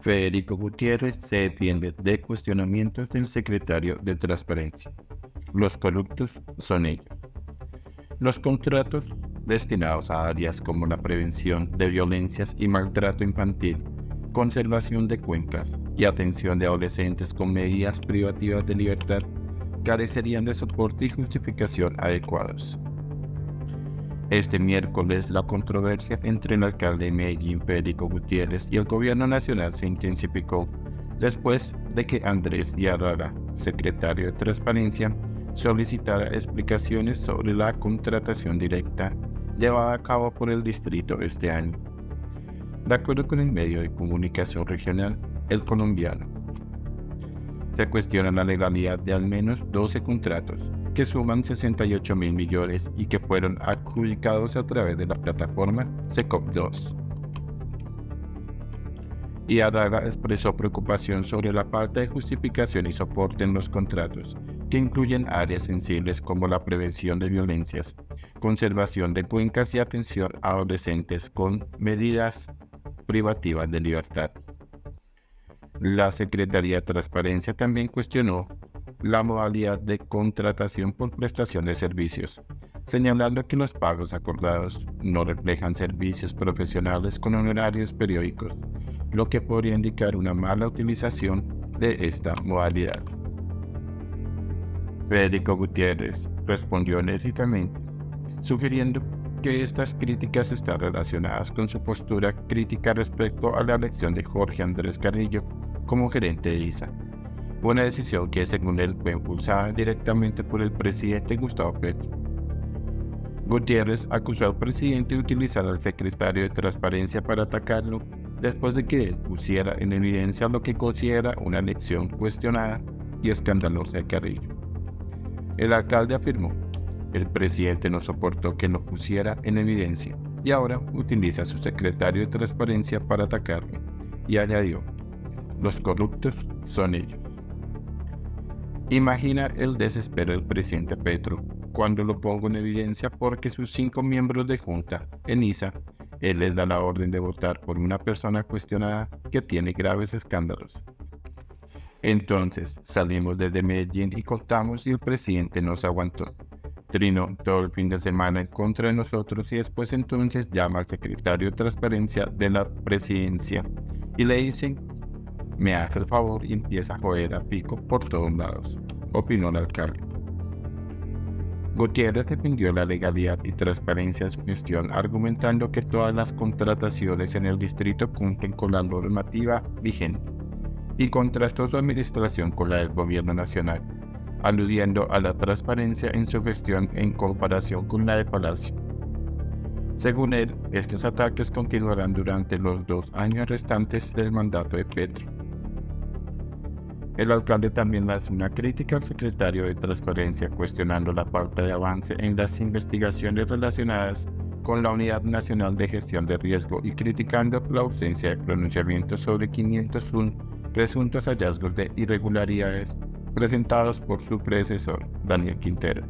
Federico Gutiérrez se defiende de cuestionamientos del secretario de Transparencia. Los corruptos son ellos. Los contratos destinados a áreas como la prevención de violencias y maltrato infantil, conservación de cuencas y atención de adolescentes con medidas privativas de libertad carecerían de soporte y justificación adecuados. Este miércoles, la controversia entre el alcalde de Medellín, Federico Gutiérrez, y el gobierno nacional se intensificó después de que Andrés Idárraga, secretario de Transparencia, solicitara explicaciones sobre la contratación directa llevada a cabo por el distrito este año. De acuerdo con el medio de comunicación regional, El Colombiano, se cuestiona la legalidad de al menos 12 contratos, que suman 68.000 millones y que fueron adjudicados a través de la plataforma SECOP2. Idárraga expresó preocupación sobre la falta de justificación y soporte en los contratos, que incluyen áreas sensibles como la prevención de violencias, conservación de cuencas y atención a adolescentes con medidas privativas de libertad. La Secretaría de Transparencia también cuestionó la modalidad de contratación por prestación de servicios, señalando que los pagos acordados no reflejan servicios profesionales con honorarios periódicos, lo que podría indicar una mala utilización de esta modalidad. Federico Gutiérrez respondió enérgicamente, sugiriendo que estas críticas están relacionadas con su postura crítica respecto a la elección de Jorge Andrés Carrillo como gerente de ISA. Una decisión que, según él, fue impulsada directamente por el presidente Gustavo Petro. Gutiérrez acusó al presidente de utilizar al secretario de Transparencia para atacarlo después de que él pusiera en evidencia lo que considera una elección cuestionada y escandalosa de Carrillo. El alcalde afirmó: el presidente no soportó que lo pusiera en evidencia y ahora utiliza a su secretario de Transparencia para atacarlo, y añadió: los corruptos son ellos. Imagina el desespero del presidente Petro cuando lo pongo en evidencia porque sus 5 miembros de junta en ISA, él les da la orden de votar por una persona cuestionada que tiene graves escándalos. Entonces salimos desde Medellín y contamos y el presidente nos aguantó. Trinó todo el fin de semana en contra de nosotros y después entonces llama al secretario de Transparencia de la presidencia y le dicen: me hace el favor, y empieza a joder a pico por todos lados, opinó el alcalde. Gutiérrez defendió la legalidad y transparencia de su gestión, argumentando que todas las contrataciones en el distrito cumplen con la normativa vigente, y contrastó su administración con la del gobierno nacional, aludiendo a la transparencia en su gestión en comparación con la de Palacio. Según él, estos ataques continuarán durante los 2 años restantes del mandato de Petro. El alcalde también hace una crítica al secretario de Transparencia, cuestionando la falta de avance en las investigaciones relacionadas con la Unidad Nacional de Gestión de Riesgo y criticando la ausencia de pronunciamientos sobre 501 presuntos hallazgos de irregularidades presentados por su predecesor, Daniel Quintero.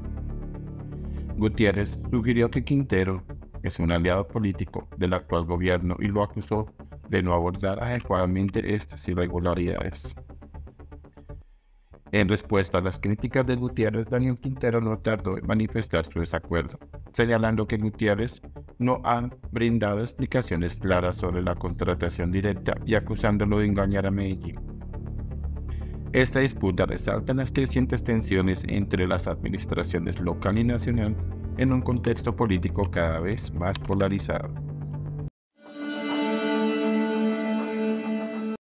Gutiérrez sugirió que Quintero es un aliado político del actual gobierno y lo acusó de no abordar adecuadamente estas irregularidades. En respuesta a las críticas de Gutiérrez, Daniel Quintero no tardó en manifestar su desacuerdo, señalando que Gutiérrez no ha brindado explicaciones claras sobre la contratación directa y acusándolo de engañar a Medellín. Esta disputa resalta las crecientes tensiones entre las administraciones local y nacional en un contexto político cada vez más polarizado.